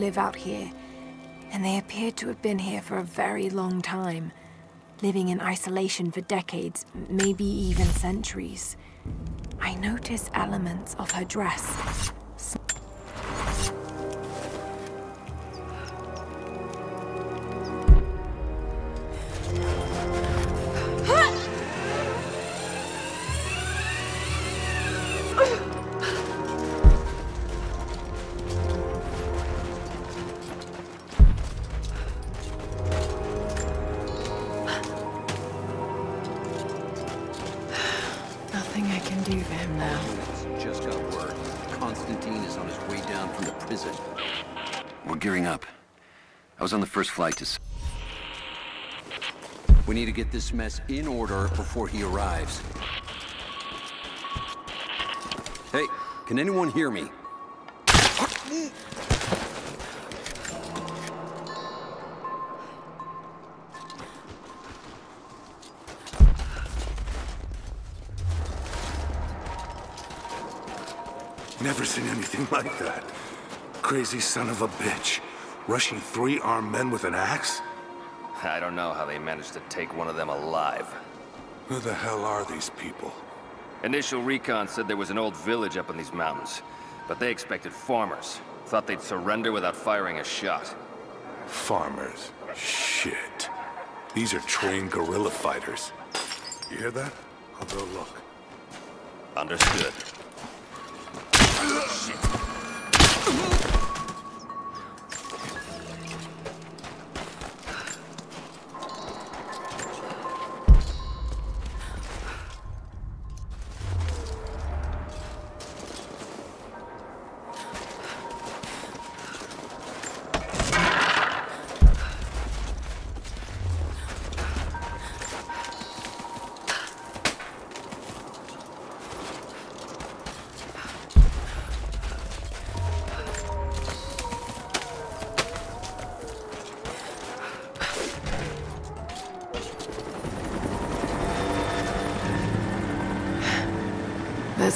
live out here, and they appear to have been here for a very long time, living in isolation for decades, maybe even centuries. I notice elements of her dress. First flight to... We need to get this mess in order before he arrives. Hey, can anyone hear me? Never seen anything like that. Crazy son of a bitch. Rushing 3 armed men with an axe? I don't know how they managed to take one of them alive. Who the hell are these people? Initial recon said there was an old village up in these mountains, but they expected farmers. Thought they'd surrender without firing a shot. Farmers? Shit. These are trained guerrilla fighters. You hear that? I'll go look. Understood. Shit.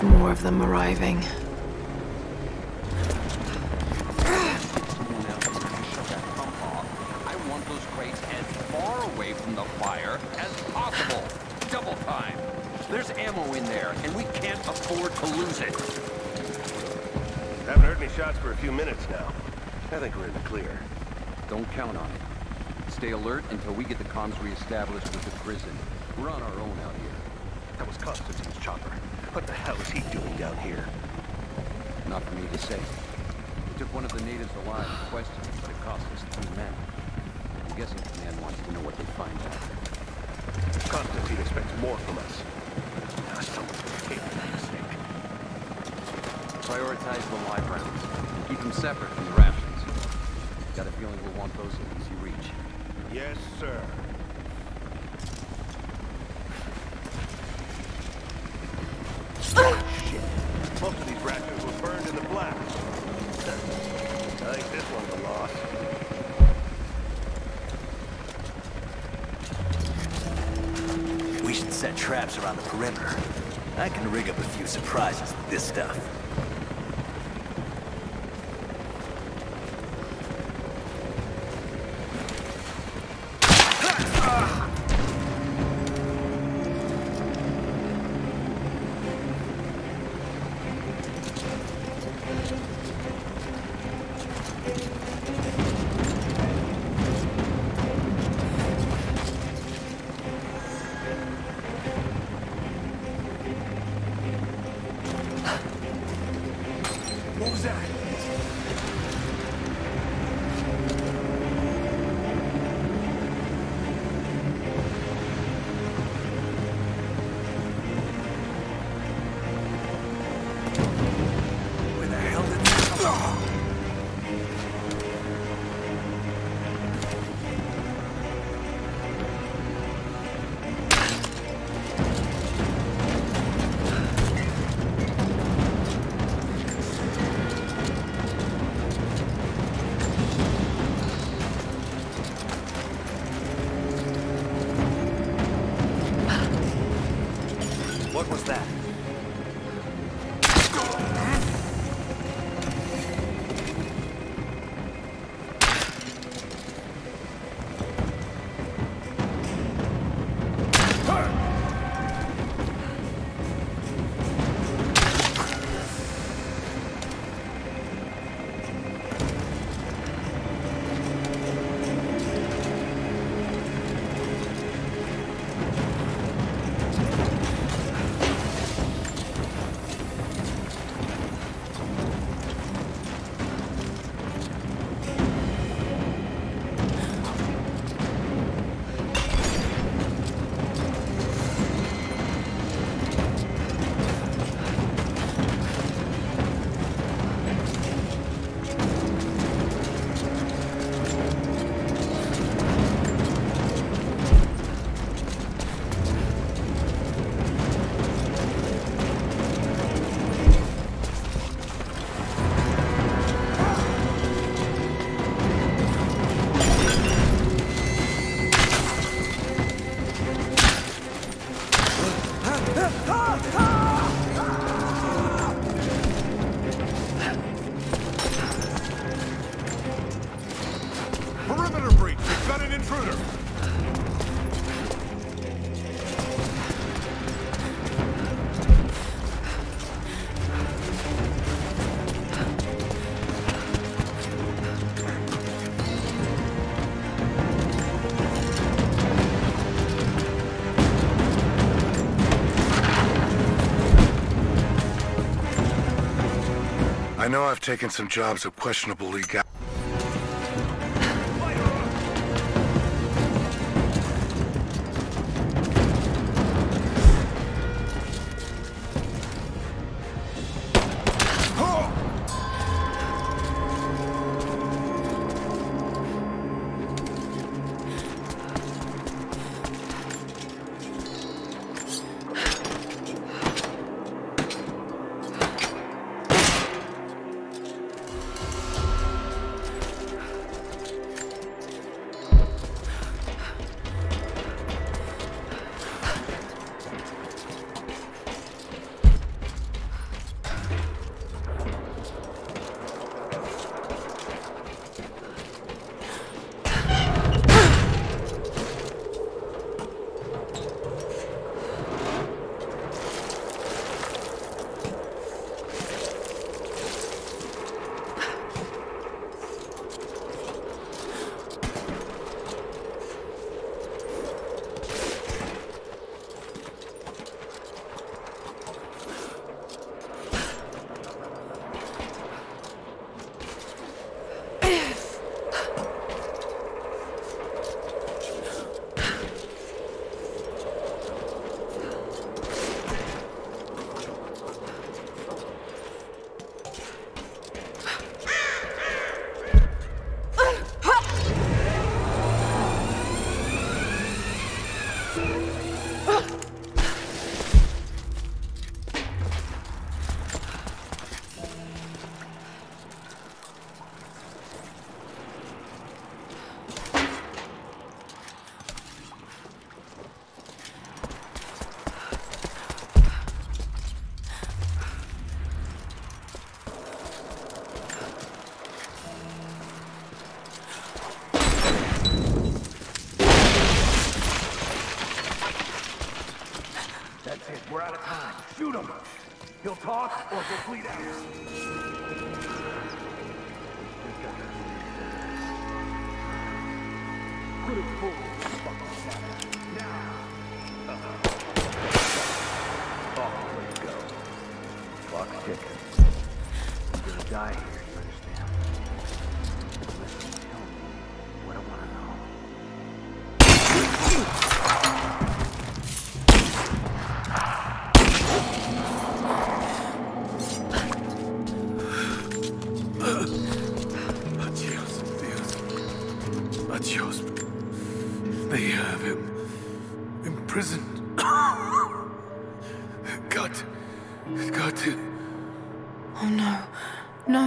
More of them arriving. I want those crates as far away from the fire as possible. Double time. There's ammo in there, and we can't afford to lose it. Haven't heard any shots for a few minutes now. I think we're in the clear. Don't count on it. Stay alert until we get the comms reestablished with the prison. We're on our own out here. That was Constantine's chopper. What the hell is he doing down here? Not for me to say. We took one of the natives alive to question him, but it cost us 2 men. I'm guessing the man wants to know what they find out. Constantine expects more from us. Now someone's taking a mistake. Prioritize the live rounds. Keep them separate from the rations. Got a feeling we'll want those at easy reach. Yes, sir. Most of these raptors were burned in the black. I think this one's a loss. We should set traps around the perimeter. I can rig up a few surprises with this stuff. I know I've taken some jobs of questionable legality. We're out of time. Shoot him! He'll talk or he'll bleed out. Could have pulled this fucking now. Off way to go. Clock's ticking. You're gonna die here, you understand? Listen, tell me what I wanna know. They have him imprisoned. Got it. Oh no. No.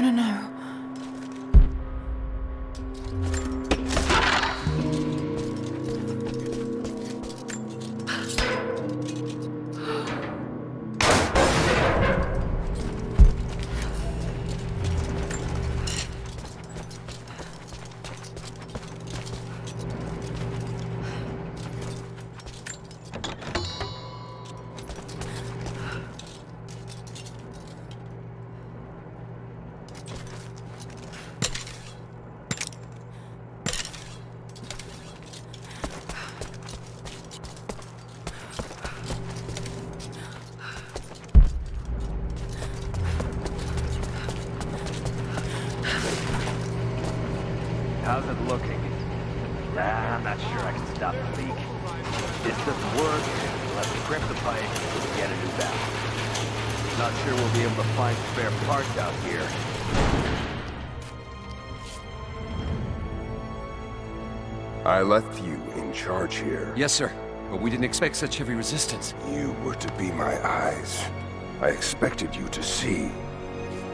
How's it looking? I'm not sure I can stop the leak. This doesn't work. Let's crimp the pipe and get a new valve. Not sure we'll be able to find spare parts out here. I left you in charge here. Yes, sir. But we didn't expect such heavy resistance. You were to be my eyes. I expected you to see.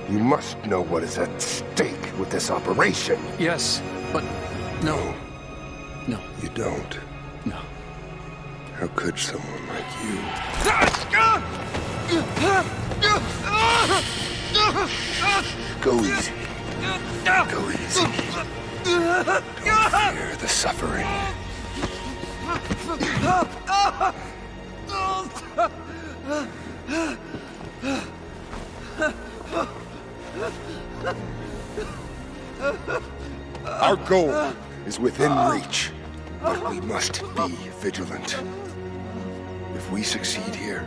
You must know what is at stake with this operation. Yes. But no. No. You don't? No. How could someone like you? Go easy. Don't fear the suffering. Our goal is within reach, but we must be vigilant. If we succeed here,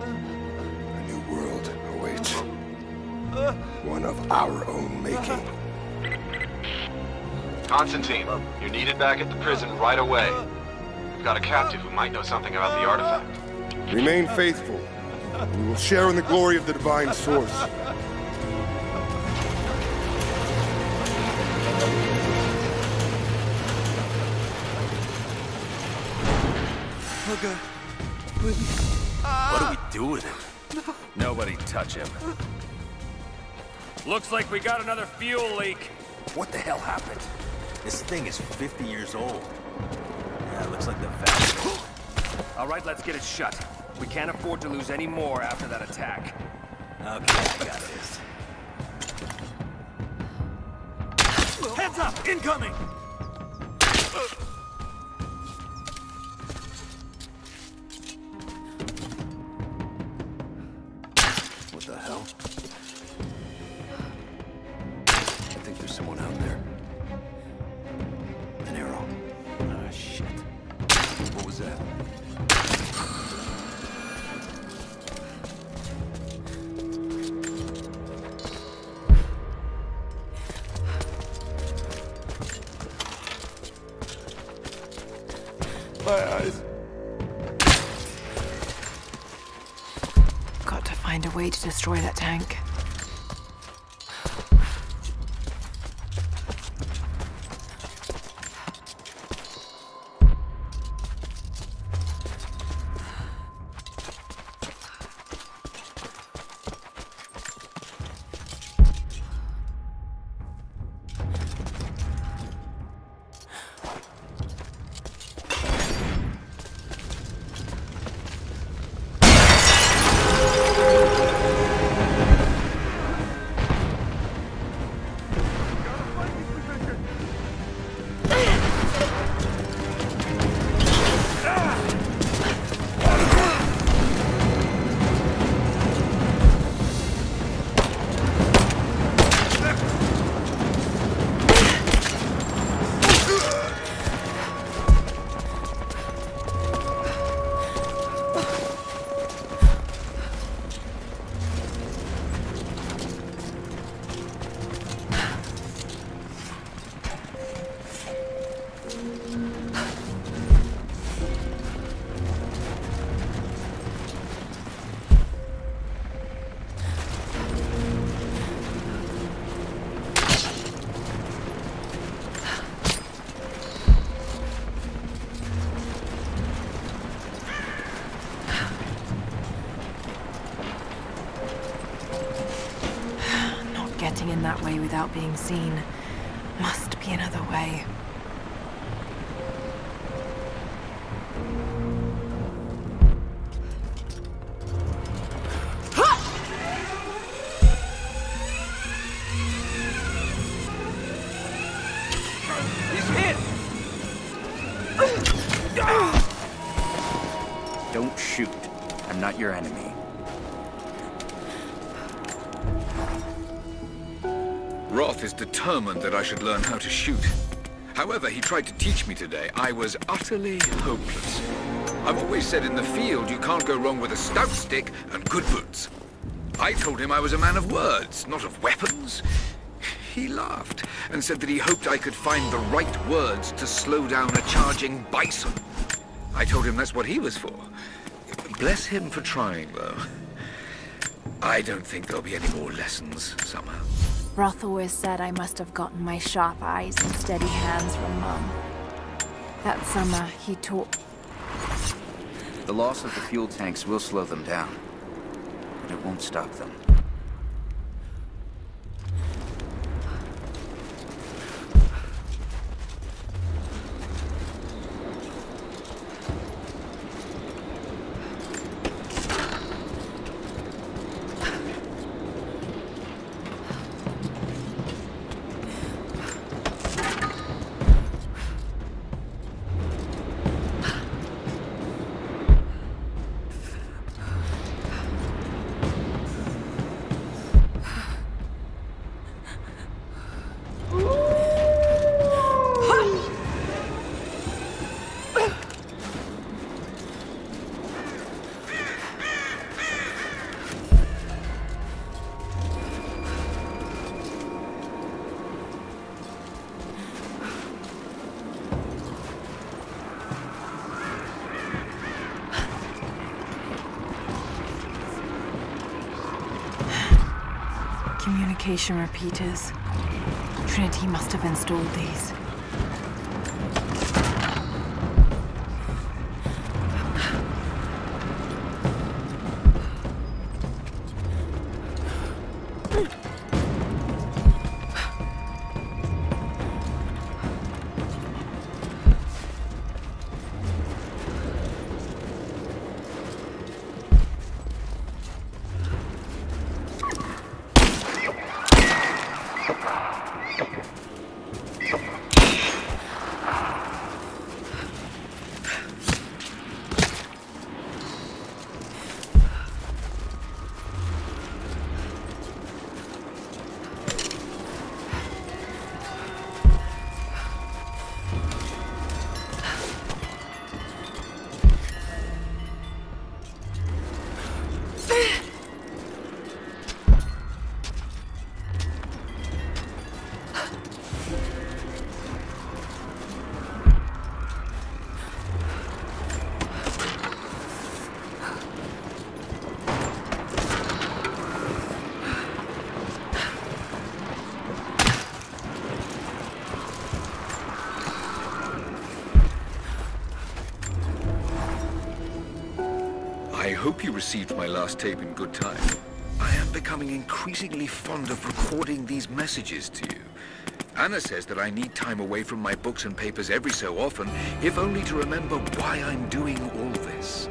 a new world awaits. One of our own making. Constantine, you're needed back at the prison right away. We've got a captive who might know something about the artifact. Remain faithful. We will share in the glory of the Divine Source. Oh God. What do we do with him? No. Nobody touch him. Looks like we got another fuel leak. What the hell happened? This thing is 50 years old. Yeah, it looks like the valve. All right, let's get it shut. We can't afford to lose any more after that attack. Okay, I got this. Heads up! Incoming! What the hell? I think there's someone out there. An arrow. Ah, shit. What was that? My eyes. Got to find a way to destroy that tank. In that way without being seen. Must be another way. He's hit! Don't shoot. I'm not your enemy. Roth is determined that I should learn how to shoot. However, he tried to teach me today. I was utterly hopeless. I've always said in the field you can't go wrong with a stout stick and good boots. I told him I was a man of words, not of weapons. He laughed and said that he hoped I could find the right words to slow down a charging bison. I told him that's what he was for. Bless him for trying, though. I don't think there'll be any more lessons, somehow. Roth always said I must have gotten my sharp eyes and steady hands from Mum. That summer, he taught... The loss of the fuel tanks will slow them down, but it won't stop them. amplification repeaters. Trinity must have installed these. I hope you received my last tape in good time. I am becoming increasingly fond of recording these messages to you. Anna says that I need time away from my books and papers every so often, if only to remember why I'm doing all this.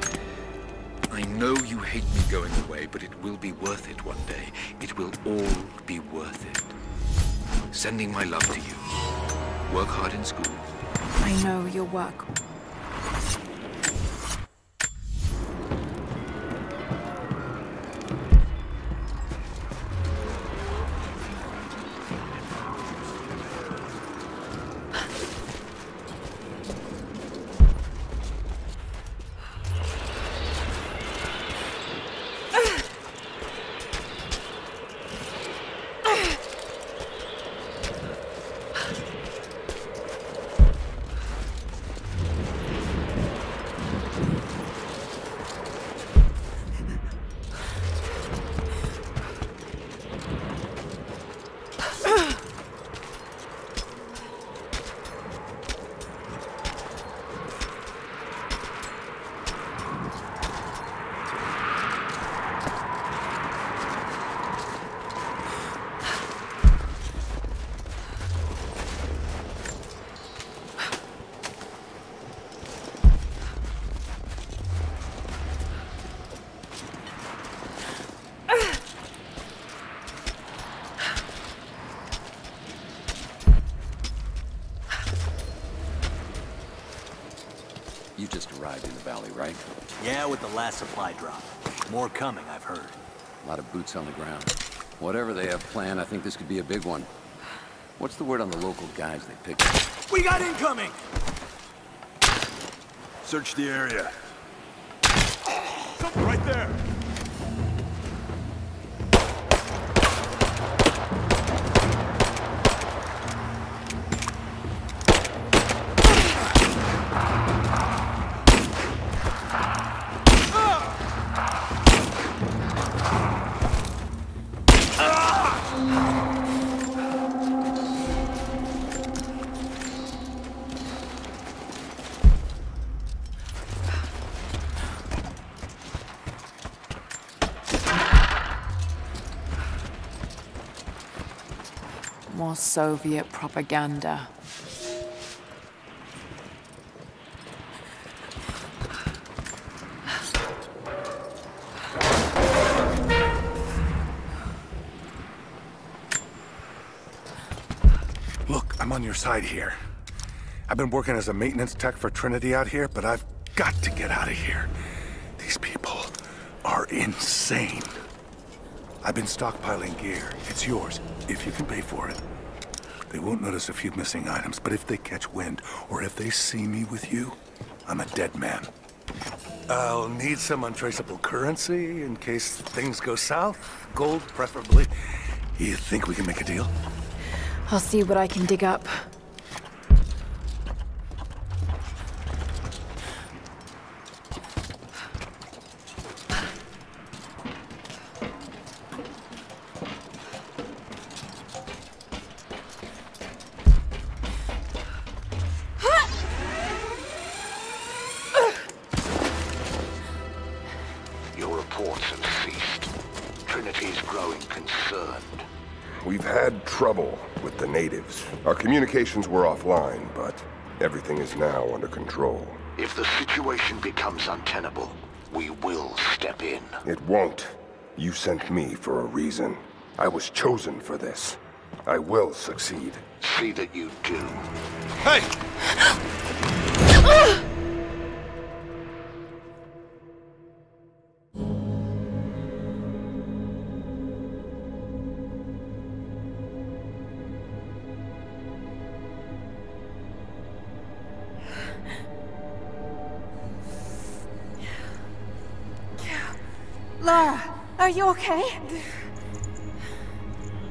I know you hate me going away, but it will be worth it one day. It will all be worth it. Sending my love to you. Work hard in school. I know your work. Right? Yeah, with the last supply drop. More coming, I've heard. A lot of boots on the ground. Whatever they have planned, I think this could be a big one. What's the word on the local guys they picked up? We got incoming! Search the area. Something right there! More Soviet propaganda. Look, I'm on your side here. I've been working as a maintenance tech for Trinity out here, but I've got to get out of here. These people are insane. I've been stockpiling gear. It's yours, if you can pay for it. They won't notice a few missing items, but if they catch wind, or if they see me with you, I'm a dead man. I'll need some untraceable currency in case things go south. Gold, preferably. You think we can make a deal? I'll see what I can dig up. We've had trouble with the natives. Our communications were offline, but everything is now under control. If the situation becomes untenable, we will step in. It won't. You sent me for a reason. I was chosen for this. I will succeed. See that you do. Hey! Lara, are you okay?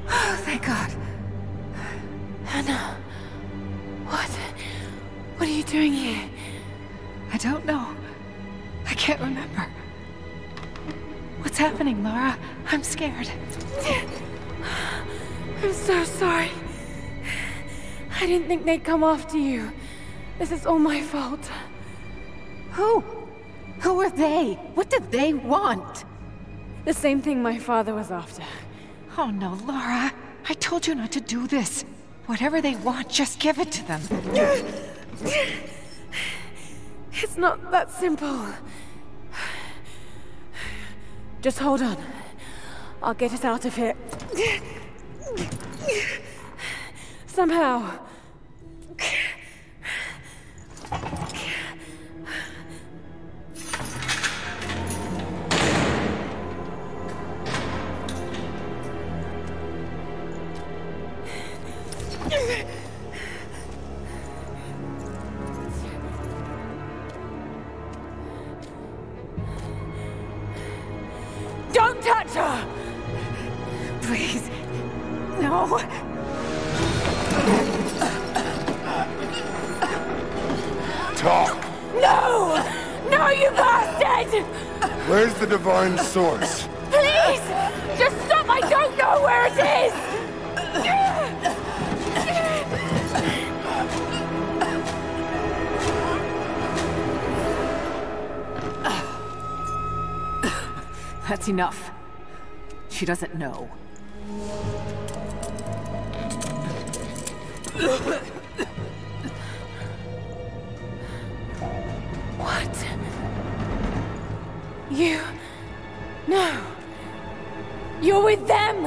Oh, thank God. Anna, what are you doing here? I don't know. I can't remember. What's happening, Lara? I'm scared. I'm so sorry. I didn't think they'd come after you. This is all my fault. Who? Who are they? What did they want? The same thing my father was after. Oh no, Lara. I told you not to do this. Whatever they want, just give it to them. It's not that simple. Just hold on. I'll get us out of here. Somehow. Don't touch her! Please. No. Talk. No! No, you bastard! Where's the Divine Source? Please! Just stop! I don't know where it is! That's enough. She doesn't know. What? You... No. You're with them!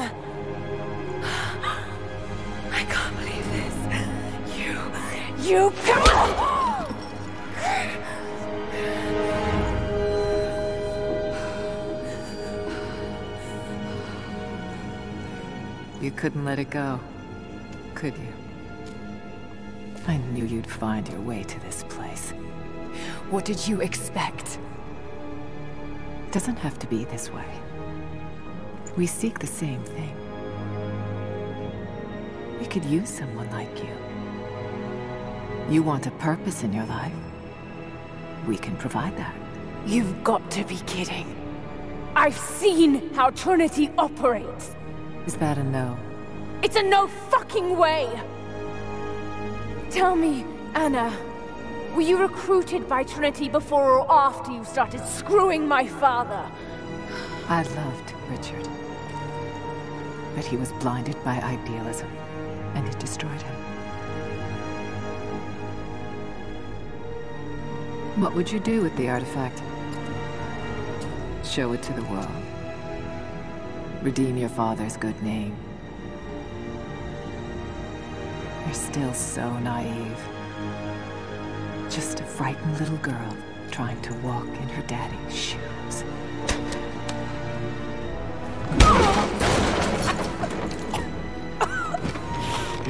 I can't believe this. You can't! You couldn't let it go, could you? I knew you'd find your way to this place. What did you expect? It doesn't have to be this way. We seek the same thing. We could use someone like you. You want a purpose in your life. We can provide that. You've got to be kidding. I've seen how Trinity operates. Is that a no? It's a no fucking way! Tell me, Anna, were you recruited by Trinity before or after you started screwing my father? I loved Richard. But he was blinded by idealism, and it destroyed him. What would you do with the artifact? Show it to the world. Redeem your father's good name. You're still so naive. Just a frightened little girl trying to walk in her daddy's shoes.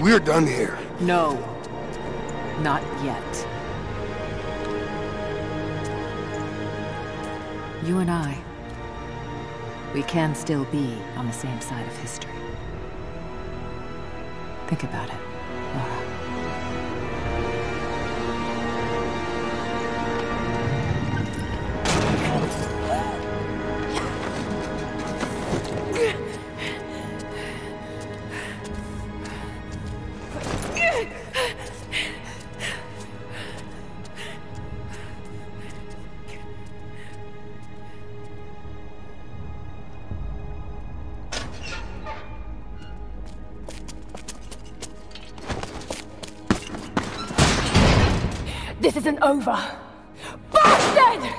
We're done here. No, not yet. You and I. We can still be on the same side of history. Think about it, Lara. This isn't over. Bastard!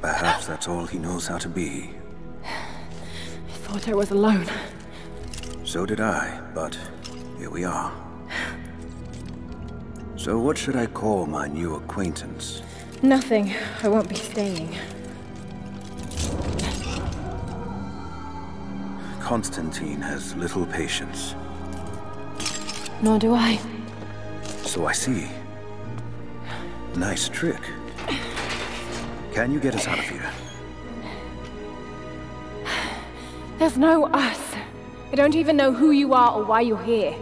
Perhaps that's all he knows how to be. I thought I was alone. So did I, but here we are. So what should I call my new acquaintance? Nothing. I won't be staying. Constantine has little patience. Nor do I. So I see. Nice trick. Can you get us out of here? There's no us. I don't even know who you are or why you're here.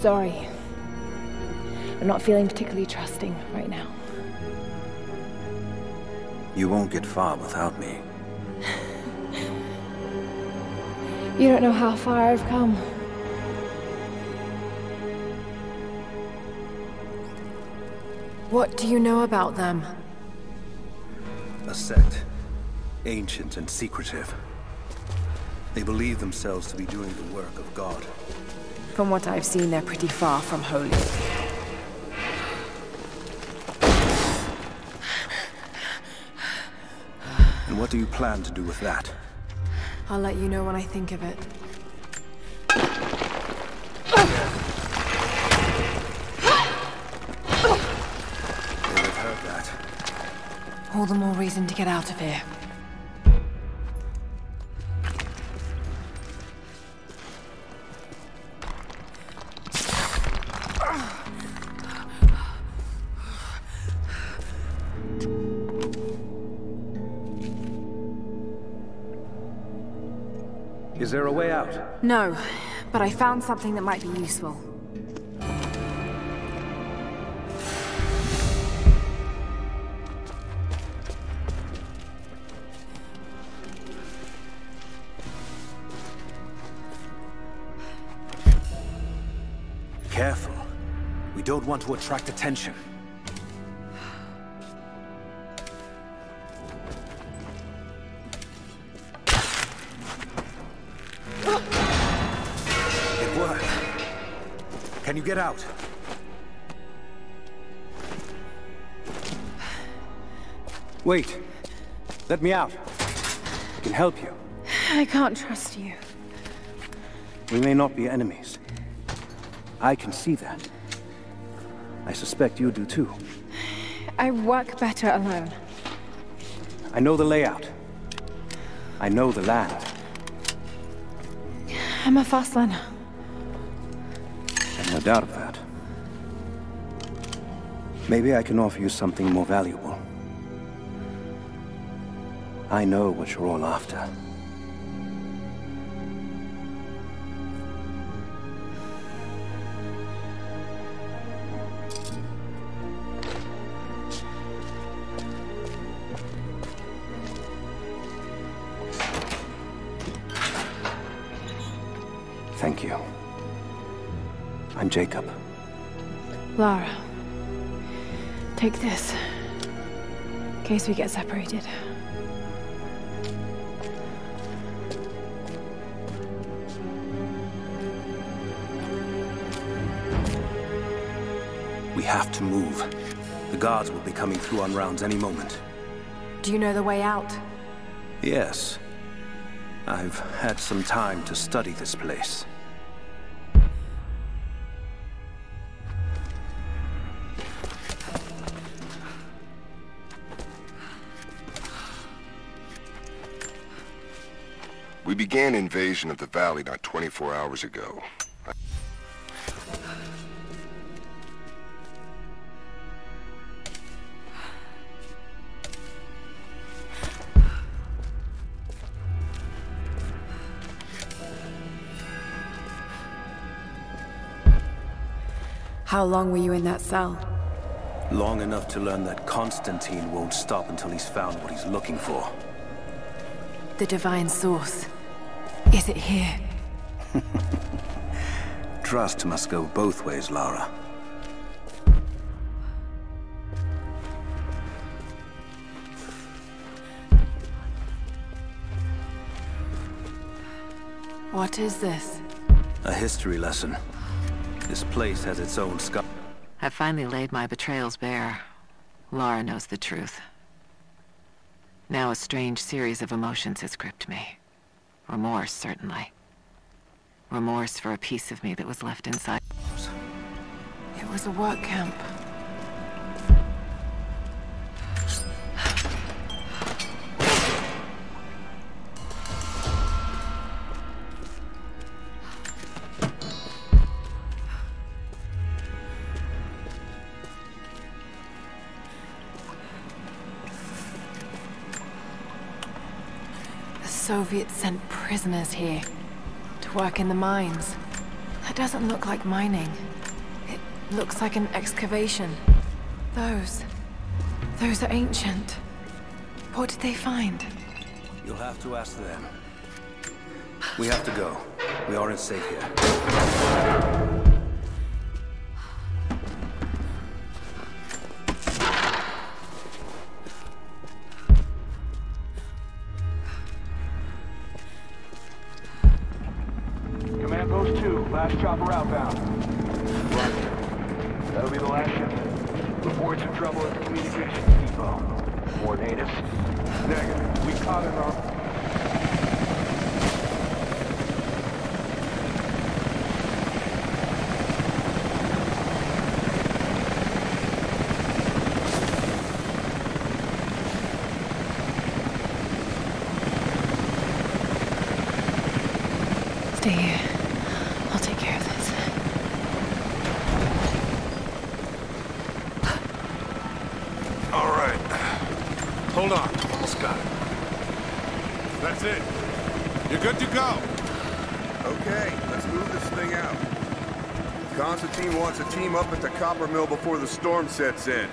Sorry. I'm not feeling particularly trusting right now. You won't get far without me. You don't know how far I've come. What do you know about them? A sect. Ancient and secretive. They believe themselves to be doing the work of God. From what I've seen, they're pretty far from holy. What do you plan to do with that? I'll let you know when I think of it. They'll have heard that. All the more reason to get out of here. Is there a way out? No, but I found something that might be useful. Careful. We don't want to attract attention. Can you get out? Wait. Let me out. I can help you. I can't trust you. We may not be enemies. I can see that. I suspect you do too. I work better alone. I know the layout. I know the land. I'm a Faslan. No doubt of that. Maybe I can offer you something more valuable. I know what you're all after. Thank you. I'm Jacob. Lara, take this, in case we get separated. We have to move. The guards will be coming through on rounds any moment. Do you know the way out? Yes. I've had some time to study this place. We began invasion of the valley not 24 hours ago. How long were you in that cell? Long enough to learn that Constantine won't stop until he's found what he's looking for. The Divine Source. Is it here? Trust must go both ways, Lara. What is this? A history lesson. This place has its own sky. I finally laid my betrayals bare. Lara knows the truth. Now a strange series of emotions has gripped me. Remorse, certainly. Remorse for a piece of me that was left inside. It was a work camp. The Soviets sent prisoners here to work in the mines. That doesn't look like mining. It looks like an excavation. Those are ancient. What did they find? You'll have to ask them. We have to go. We aren't safe here. Last chopper outbound. Roger. That'll be the last ship. Reports of trouble at the communications depot. More natives. Negative. We caught it off. Wants a team up at the copper mill before the storm sets in.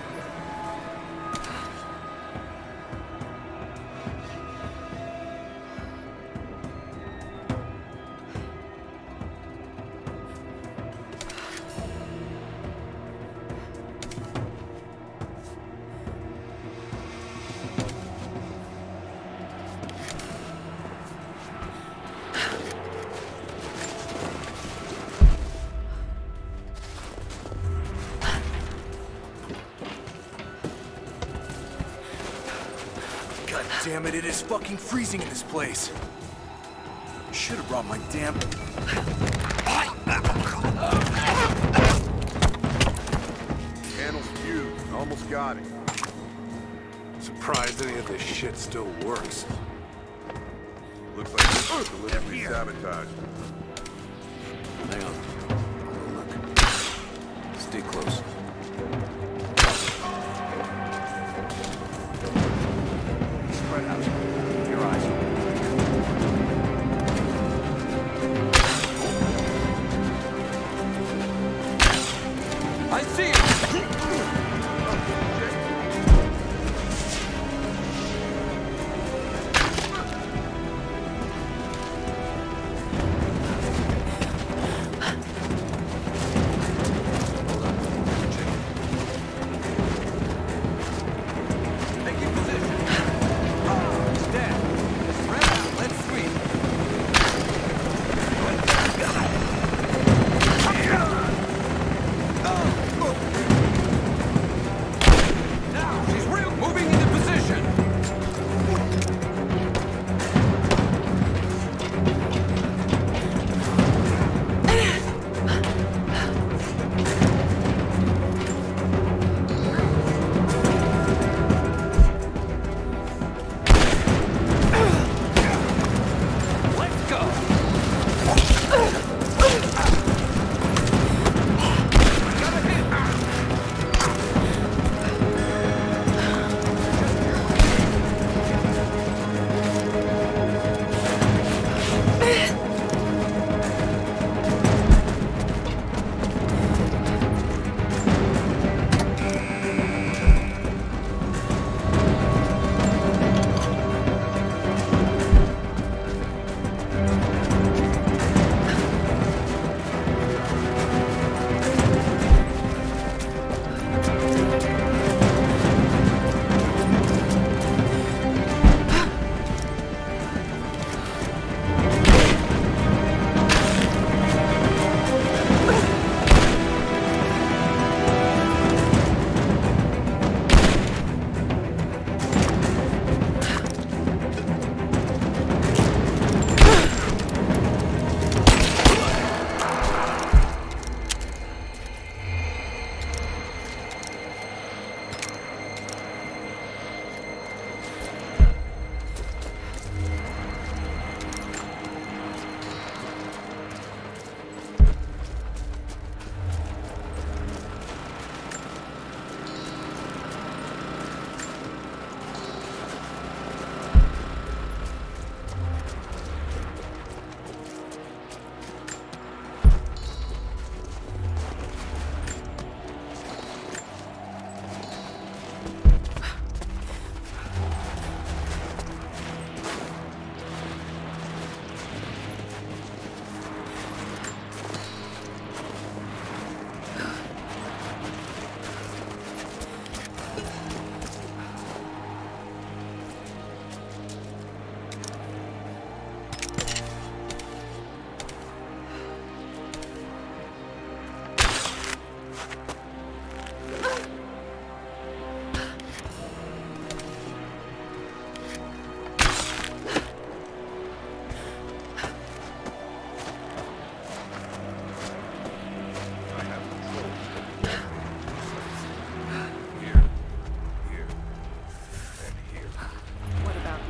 Damn it, it is fucking freezing in this place. Should have brought my damn... Panel's fused. Almost got it. Surprised any of this shit still works. Looks like this is deliberately sabotage. Hang on. Look. Stay close.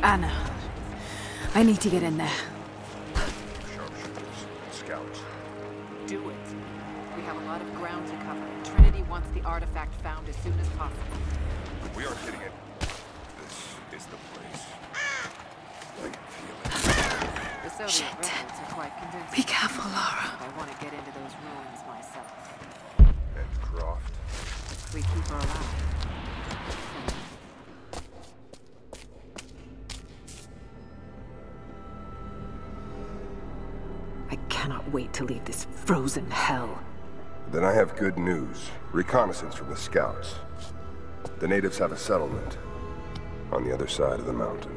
Anna, I need to get in there. Sharpshooters, scouts. Do it. We have a lot of ground to cover. Trinity wants the artifact found as soon as possible. We are getting it. This is the place. I can feel it. The Soviet shit. Roads are quite convincing. Be careful, Lara. I want to get into those ruins myself. And Croft. We keep her alive. Wait to leave this frozen hell. Then I have good news. Reconnaissance from the scouts. The natives have a settlement on the other side of the mountain.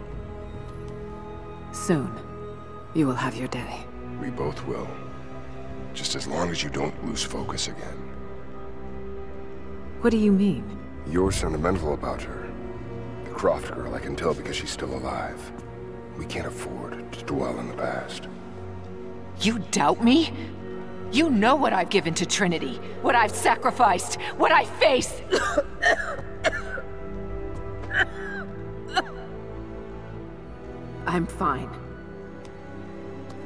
Soon, you will have your day. We both will. Just as long as you don't lose focus again. What do you mean? You're sentimental about her. The Croft girl, I can tell because she's still alive. We can't afford to dwell in the past. You doubt me? You know what I've given to Trinity, what I've sacrificed, what I face! I'm fine.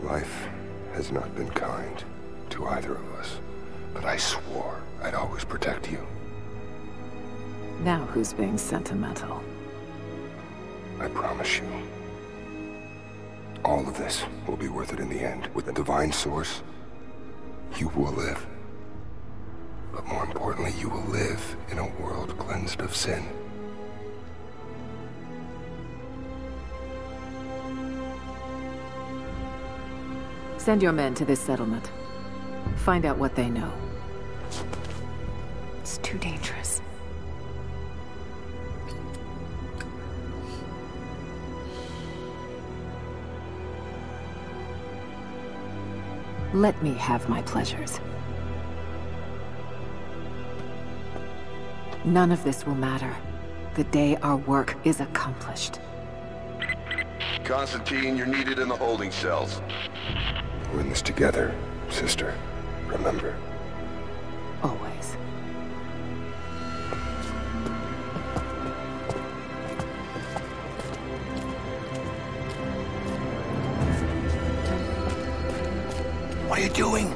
Life has not been kind to either of us, but I swore I'd always protect you. Now who's being sentimental? I promise you. All of this will be worth it in the end. With the Divine Source, you will live. But more importantly, you will live in a world cleansed of sin. Send your men to this settlement. Find out what they know. It's too dangerous. Let me have my pleasures. None of this will matter the day our work is accomplished. Constantine, you're needed in the holding cells. We're in this together, sister. Remember. Always. What are you doing?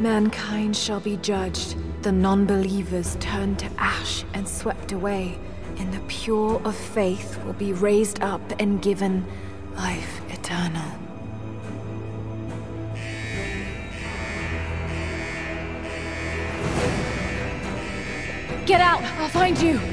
Mankind shall be judged, the non-believers turned to ash and swept away, and the pure of faith will be raised up and given life eternal. Get out! I'll find you!